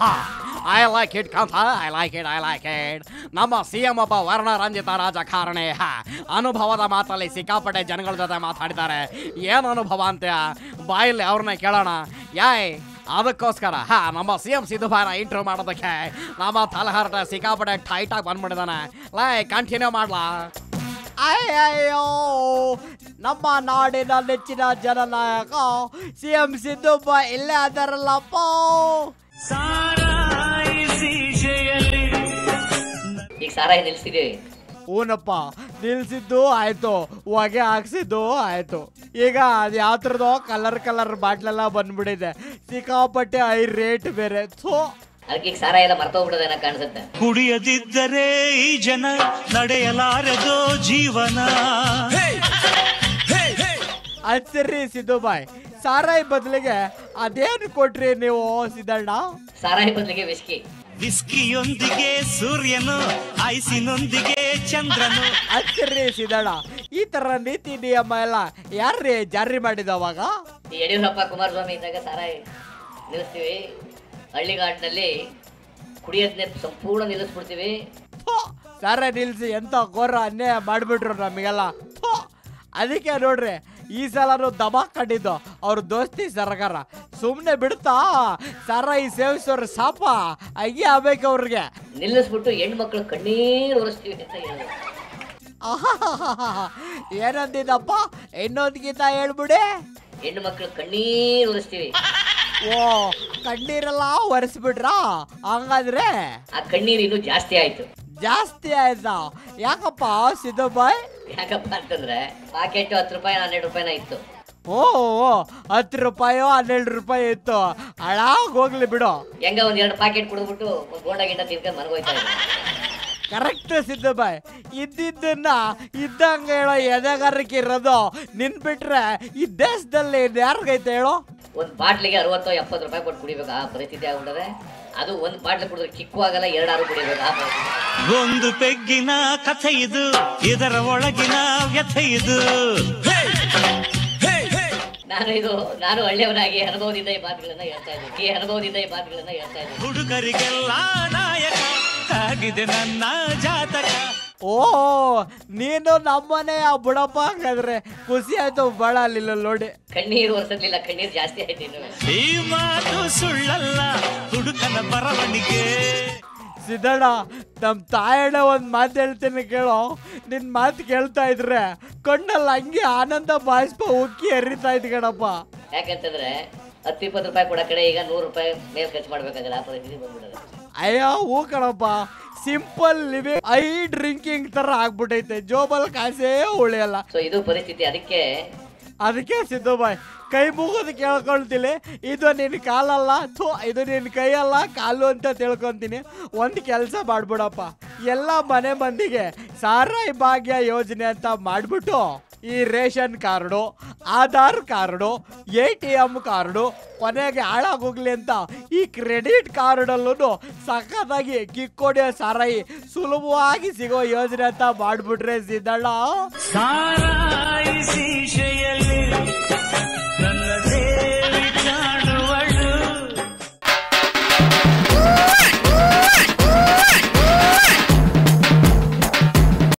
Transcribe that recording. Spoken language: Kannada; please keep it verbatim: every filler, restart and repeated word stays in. I like it, Kantha. I like it, I like it. Namma C M ಒಬ್ಬ ವರ್ಣರಂಜಿತ ರಾಜಕಾರಣಿ. ಅನುಭವದ ಮಾತಲ್ಲಿ ಸಿಕ್ಕಾಪಟ್ಟೆ ಜನಗಳ ಜೊತೆ ಮಾತಾಡಿದ್ದಾರೆ. ಏನು ಅನುಭವ ಅಂತ ಬಾಯಲ್ಲಿ ಅವ್ರನ್ನ ಕೇಳೋಣ. ಯಾಯ್ ಅದಕ್ಕೋಸ್ಕರ ಹಾ ನಮ್ಮ ಸಿ ಎಂ ಸಿದ್ದುಬಾರ ಇಂಟ್ರೋ ಮಾಡೋದಕ್ಕೆ ನಮ್ಮ ತಲಹರ್ಟ ಸಿಕ್ಕಾಪಟ್ಟೆ ಟೈಟಾಗಿ ಬಂದ್ಬಿಟ್ಟಿದ್ದಾನೆ. ಲೈ ಕಂಟಿನ್ಯೂ ಮಾಡ್ಲಾ. ಅಯ್ಯಯ್ಯೋ ನಮ್ಮ ನಾಡಿನ ನೆಚ್ಚಿನ ಜನನಾಯಕ ಸಿ ಎಂ ಸಿದ್ದಪ್ಪ ಇಲ್ಲೇ ಅದರಲ್ಲಪ್ಪ. ಈಗ ಸಾರಾಯಿ ನಿಲ್ಸಿದೆ. ಹೂನಪ್ಪ, ನಿಲ್ಸಿದ್ದು ಆಯ್ತು, ಹೊಗೆ ಹಾಕ್ಸಿದ್ದು ಆಯ್ತು. ಈಗ ಅದು ಯಾವ ಥರದೋ ಕಲರ್ ಕಲರ್ ಬಾಟ್ಲೆಲ್ಲ ಬಂದ್ಬಿಟ್ಟಿದೆ. ಸಿಕ್ಕಾಪಟ್ಟೆ ಐ ರೇಟ್ ಬೇರೆ. ಥೋ, ಅದಕ್ಕೆ ಸಾರಾಯಿ ಎಲ್ಲ ಮರ್ತೋಗ್ಬಿಡೋದೇನ ಕಾಣಿಸುತ್ತೆ. ಕುಡಿಯದಿದ್ದರೆ ಈ ಜನ ನಡೆಯಲಾರದೋ ಜೀವನ. ಅದ್ ಸರಿ ಸಿದ್ದು ಬಾಯ್, ಸಾರಾಯಿ ಬದಲಿಗೆ ಅದೇನು ಕೊಟ್ರಿ ನೀವು ಸಿದ್ದಣ್ಣ? ಸಾರಾಯಿ ಬದಲಿಗೆ ವಿಸ್ಕಿ. ವಿಸ್ಕಿಯೊಂದಿಗೆ ಸೂರ್ಯನು, ಐಸಿನೊಂದಿಗೆ ಚಂದ್ರನು. ಅದ್ ಸರಿ ಸಿದ್ದಣ್ಣ, ಈ ತರ ನೀತಿ ನಿಯಮ ಎಲ್ಲ ಯಾರ್ರೀ ಜಾರಿ ಮಾಡಿದವಾಗ? ಯಡಿಯೂರಪ್ಪ ಕುಮಾರಸ್ವಾಮಿ ಇದ್ದಾಗ ಸಾರಾಯಿ ನಿಲ್ಲಿಸ್ತೀವಿ, ಹಳ್ಳಿಗಾಡಿನಲ್ಲಿ ಕುಡಿಯೋದನ್ನೇ ಸಂಪೂರ್ಣ ನಿಲ್ಲಿಸ್ಬಿಡ್ತೀವಿ. ಸಾರಾಯಿ ನಿಲ್ಲಿಸಿ ಎಂತ ಘೋರ ಅನ್ಯಾಯ ಮಾಡಿಬಿಟ್ರು ನಮಗೆಲ್ಲ. ಅದಕ್ಕೆ ನೋಡ್ರಿ ಈ ಸಲನು ದಬಾಕ್ ಕಂಡಿದ್ದು ಅವ್ರ ದೋಸ್ತಿ ಸರ್ಕಾರ. ಸುಮ್ಮನೆ ಬಿಡ್ತಾ ಸಾರಾಯಿ ಸೇವಿಸೋರು ಶಾಪ ಹಂಗೆ ಆಗ್ಬೇಕು ಅವ್ರಿಗೆ. ನಿಲ್ಲಿಸ್ಬಿಟ್ಟು ಹೆಣ್ಮಕ್ಳು ಕಣ್ಣೀರು ಒರೆಸ್ತೀವಿ ಅಂತ ಹೇಳಿ. ಏನಂದಿದ್ದಪ್ಪ ಇನ್ನೊಂದು ಗೀತ ಹೇಳ್ಬಿಡಿ. ಹೆಣ್ಮಕ್ಳು ಕಣ್ಣೀರು ಒರೆಸ್ತೀವಿ. ಓ, ಕಣ್ಣೀರೆಲ್ಲ ಒರೆಸ್ಬಿಟ್ರ? ಹಂಗಾದ್ರೆ ಆ ಕಣ್ಣೀರು ಇನ್ನೂ ಜಾಸ್ತಿ ಆಯ್ತು. ಜಾಸ್ತಿ ಆಯ್ತಾ? ಯಾಕಪ್ಪ ಸಿದ್ದು ಬಾಯ್? ಯಾಕಪ್ಪ ಅಂತಂದ್ರೆ ಪಾಕೆಟ್ ಹತ್ತು ರೂಪಾಯಿ ಹನ್ನೆರಡು ರೂಪಾಯಿನ ಇತ್ತು. ಓ, ಹತ್ತು ರೂಪಾಯೋ ಹನ್ನೆರಡು ರೂಪಾಯಿ ಇತ್ತು. ಹಳಾಗ್ ಹೋಗ್ಲಿ ಬಿಡು. ಹೆಂಗ ಒಂದ್ ಎರಡು ಪಾಕೆಟ್ ಕುಡಿದ್ಬಿಟ್ಟು ಗೋಡ ಗಿಡ ತಿನ್ಕೊಂಡು ಮರಗೋಯ್ತಾ ಇದ್ರು. ಕರೆಕ್ಟ್ ಸಿದ್ದು ಬಾಯ್, ಇದ್ದಿದ್ದನ್ನ ಇದ್ದಂಗ ಹೇಳೋ ಎದೆಗಾರಿಕೆ ಇರೋದು ನಿನ್ ಬಿಟ್ರೆ ಈ ದೇಶದಲ್ಲಿ ಯಾರಿಗೈತೆ ಹೇಳೋ? ಒಂದ್ ಬಾಟ್ಲಿಗೆ ಅರವತ್ತು ಎಪ್ಪತ್ತು ರೂಪಾಯಿ ಕೊಟ್ಟು ಕುಡಿಬೇಕು ಆ ಪರಿಸ್ಥಿತಿ ಆಗ್ಬಿಟ್ರೆ. ಅದು ಒಂದು ಬಾಟ್ಲಿ ಕುಡಿದ್ರೆ ಚಿಕ್ಕು ಆಗಲ್ಲ, ಎರಡಾರು ಕುಡಿಬೇಕು. ಒಂದು ಪೆಗ್ಗಿನ ಕಥೆ ಇದು, ಇದರ ಒಳಗಿನ ವ್ಯಥೆ ಇದು. ನಾನು ಇದು ನಾನು ಒಳ್ಳೆಯವನಾಗಿ ಅನುಭವದಿಂದ ಈ ಮಾತುಗಳನ್ನ ಹೇಳ್ತಾ ಇದ್ದೀನಿ. ಈ ಅನುಭವದಿಂದ ಈ ಮಾತುಗಳನ್ನ ಹೇಳ್ತಾ ಇದ್ದೀನಿ. ಹುಡುಗರಿಗೆಲ್ಲ ನಾಯಕ ಆಗಿದೆ ನನ್ನ ಜಾತಕ. ಓ, ನೀನು ನಮ್ಮನೆ ಆ ಬುಡಪ್ಪ. ಹಾಗಾದ್ರೆ ಖುಷಿ ಆಯ್ತು ಬಹಳ. ಅಲ್ಲಿಲ್ಲ ನೋಡಿ ಕಣ್ಣೀರು ವರ್ಷದಿಲ್ಲ, ಕಣ್ಣೀರು ಜಾಸ್ತಿ ಆಯ್ತು. ಈ ಮಾತು ಸುಳ್ಳಲ್ಲ, ಹುಡುಕನ ಬರವಣಿಗೆ. ಸಿದ್ದಣ್ಣ, ನಮ್ಮ ತಾಯಣ್ಣ ಒಂದು ಮಾತು ಹೇಳ್ತೀನಿ ಕೇಳೋ. ನಿನ್ನ ಮಾತು ಕೇಳ್ತಾ ಇದ್ರೆ ಕಣ್ಣಲ್ಲಿ ಹಂಗೆ ಆನಂದ ಬಾಯಿಸ್ಪ ಉಕ್ಕಿ ಹರಿತಾ ಇದ್ ಕಣಪ್ಪ. ಯಾಕಂತಂದ್ರೆ ಹತ್ತು ಇಪ್ಪತ್ತು ರೂಪಾಯಿ ಕೊಡೋ ಕಡೆ ಈಗ ನೂರು ರೂಪಾಯಿ ಮೇಲೆ ಖರ್ಚು ಮಾಡ್ಬೇಕಾಗಲ್ಲ. ಆ ಪರಿಸ್ಥಿತಿ ಬಂದ್ಬಿಡೋದು. ಅಯ್ಯೋ ಹೂ ಕಣಪ್ಪ, ಸಿಂಪಲ್ ಲಿವಿಂಗ್ ಐ ಡ್ರಿಂಕಿಂಗ್ ತರ ಆಗ್ಬಿಟ್ಟೈತೆ. ಜೋಬಲ್ ಕಾಸೇ ಉಳಿಯಲ್ಲ. ಸೊ ಇದು ಪರಿಸ್ಥಿತಿ. ಅದಕ್ಕೆ ಅದಕ್ಕೆ ಸಿದ್ದು ಬಾಯ್ ಕೈ ಮುಗೋದು ಕೇಳ್ಕೊಳ್ತಿಲ್ಲ. ಇದು ನಿನ್ನ ಕಾಲಲ್ಲ, ಥೋ ಇದು ನಿನ್ನ ಕೈಯಲ್ಲ ಕಾಲು ಅಂತ ತಿಳ್ಕೊತೀನಿ. ಒಂದು ಕೆಲಸ ಮಾಡ್ಬಿಡಪ್ಪ, ಎಲ್ಲ ಮನೆ ಮಂದಿಗೆ ಸಾರಾಯಿ ಭಾಗ್ಯ ಯೋಜನೆ ಅಂತ ಮಾಡಿಬಿಟ್ಟು ಈ ration card, Aadhaar card, A T M card, ಕೊನೆಗೆ ಹಾಳಾಗೋಗ್ಲಿ ಅಂತ ಈ ಕ್ರೆಡಿಟ್ ಕಾರ್ಡಲ್ಲೂ ಸಖತ್ತಾಗಿ ಕಿಕ್ಕೊಡಿಯೋ ಸಾರಾಯಿ ಸುಲಭವಾಗಿ ಸಿಗೋ ಯೋಜನೆ ಅಂತ ಮಾಡಿಬಿಟ್ರೆ ಸಿದ್ದಣ್ಣ.